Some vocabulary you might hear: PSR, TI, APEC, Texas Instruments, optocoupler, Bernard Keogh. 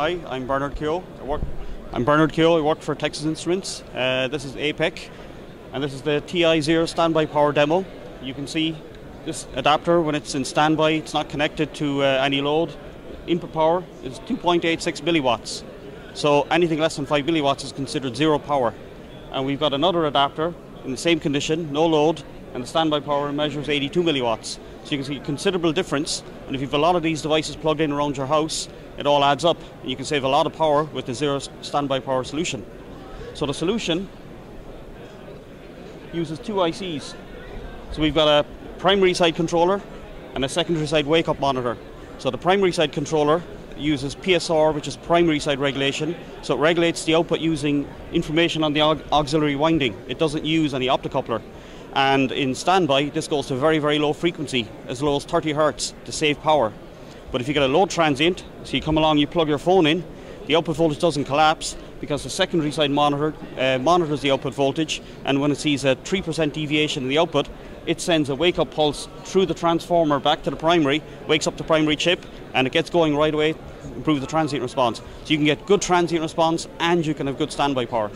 Hi, I'm Bernard Keogh. I work for Texas Instruments. This is APEC, and this is the TI0 standby power demo. You can see this adapter, when it's in standby, it's not connected to any load. Input power is 2.86 milliwatts. So anything less than 5 milliwatts is considered zero power. And we've got another adapter in the same condition, no load, and the standby power measures 82 milliwatts. So you can see a considerable difference, and if you've a lot of these devices plugged in around your house, it all adds up. You can save a lot of power with the zero standby power solution. So the solution uses two ICs. So we've got a primary side controller and a secondary side wake-up monitor. So the primary side controller uses PSR, which is primary side regulation, so it regulates the output using information on the auxiliary winding. It doesn't use any optocoupler. And in standby, this goes to very, very low frequency, as low as 30 hertz, to save power. But if you get a load transient, so you come along, you plug your phone in, the output voltage doesn't collapse because the secondary side monitor monitors the output voltage, and when it sees a 3% deviation in the output, it sends a wake-up pulse through the transformer back to the primary, wakes up the primary chip, and it gets going right away, improves the transient response. So you can get good transient response and you can have good standby power.